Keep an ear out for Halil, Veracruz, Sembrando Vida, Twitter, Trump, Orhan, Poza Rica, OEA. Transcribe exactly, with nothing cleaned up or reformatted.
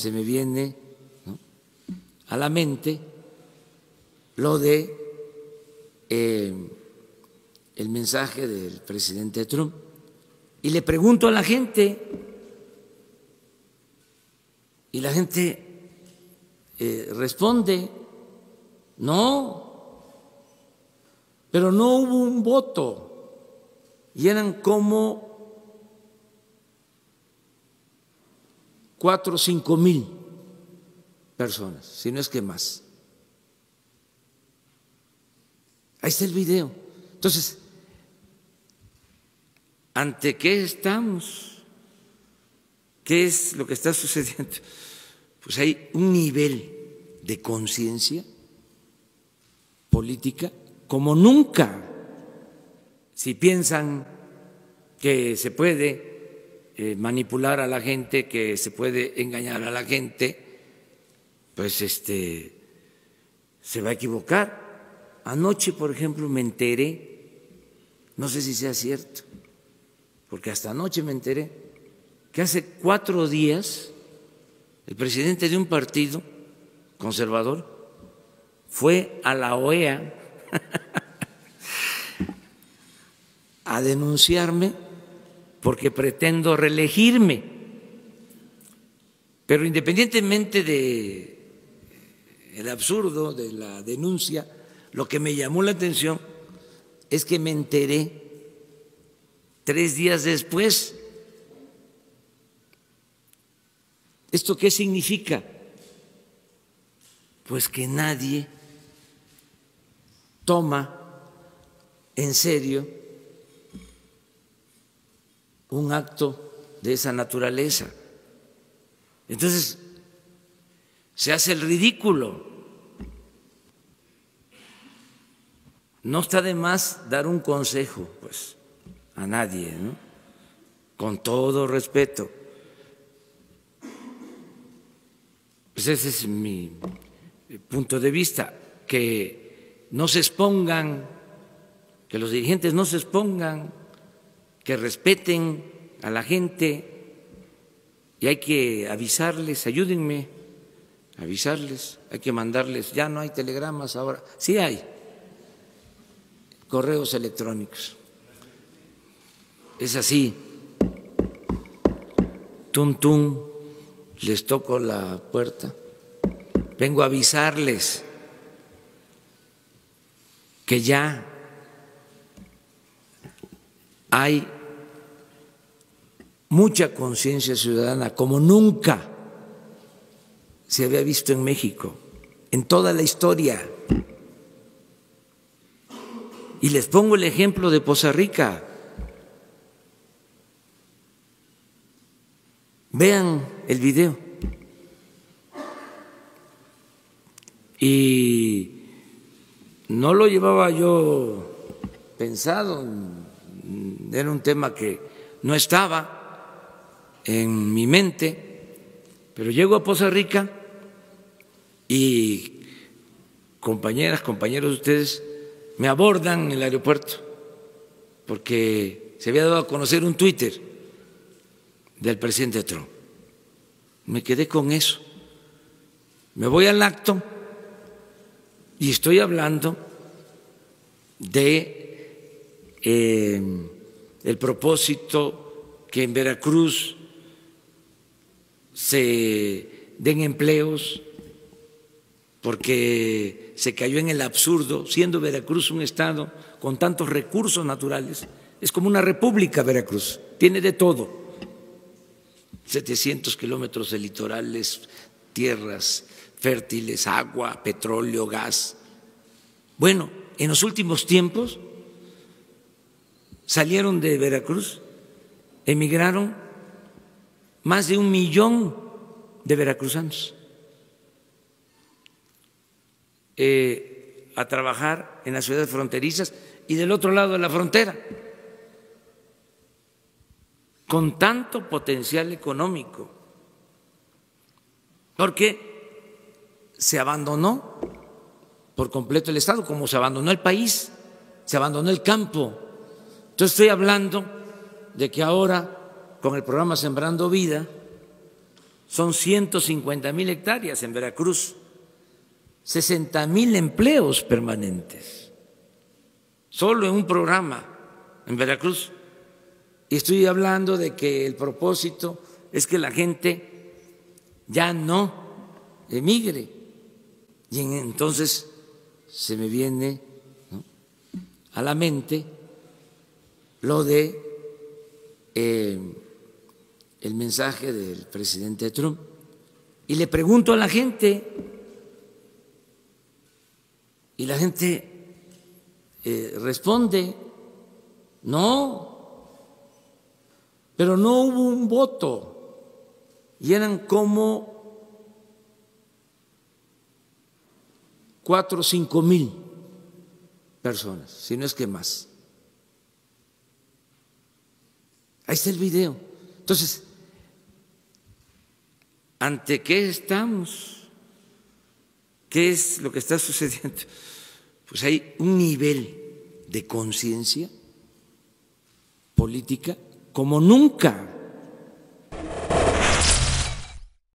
se me viene, ¿no?, a la mente lo de eh, el mensaje del presidente Trump, y le pregunto a la gente, y la gente eh, responde, no, pero no hubo un voto, y eran como cuatro o cinco mil personas, si no es que más. Ahí está el video. Entonces, ¿ante qué estamos? ¿Qué es lo que está sucediendo? Pues hay un nivel de conciencia política como nunca. Si piensan que se puede manipular a la gente, que se puede engañar a la gente, pues este se va a equivocar. Anoche, por ejemplo, me enteré, no sé si sea cierto, porque hasta anoche me enteré que hace cuatro días el presidente de un partido conservador fue a la O E A a denunciarme porque pretendo reelegirme, pero independientemente de el absurdo de la denuncia, lo que me llamó la atención es que me enteré tres días después. ¿Esto qué significa? Pues que nadie toma en serio un acto de esa naturaleza. Entonces, se hace el ridículo. No está de más dar un consejo, pues, a nadie, ¿no?, con todo respeto. Pues ese es mi punto de vista, que no se expongan, que los dirigentes no se expongan, que respeten a la gente, y hay que avisarles, ayúdenme, avisarles, hay que mandarles, ya no hay telegramas ahora, sí hay correos electrónicos, es así, tum tum, les toco la puerta, vengo a avisarles que ya hay mucha conciencia ciudadana como nunca se había visto en México, en toda la historia. Y les pongo el ejemplo de Poza Rica. Vean el video. Y no lo llevaba yo pensado, era un tema que no estaba en mi mente, pero llego a Poza Rica y compañeras, compañeros de ustedes me abordan en el aeropuerto porque se había dado a conocer un Twitter del presidente Trump. Me quedé con eso. Me voy al acto y estoy hablando de eh, el propósito que en Veracruz se den empleos, porque se cayó en el absurdo, siendo Veracruz un estado con tantos recursos naturales, es como una república Veracruz, tiene de todo, setecientos kilómetros de litorales, tierras fértiles, agua, petróleo, gas. Bueno, en los últimos tiempos salieron de Veracruz, emigraron más de un millón de veracruzanos eh, a trabajar en las ciudades fronterizas y del otro lado de la frontera, con tanto potencial económico, porque se abandonó por completo el Estado, como se abandonó el país, se abandonó el campo. Entonces estoy hablando de que ahora, con el programa Sembrando Vida, son ciento cincuenta mil hectáreas en Veracruz, sesenta mil empleos permanentes, solo en un programa en Veracruz. Y estoy hablando de que el propósito es que la gente ya no emigre. Y entonces se me viene, ¿no?, a la mente lo de eh, el mensaje del presidente Trump. Y le pregunto a la gente, y la gente eh, responde, no. Pero no hubo un voto y eran como cuatro o cinco mil personas, si no es que más. Ahí está el video. Entonces, ¿ante qué estamos? ¿Qué es lo que está sucediendo? Pues hay un nivel de conciencia política como nunca.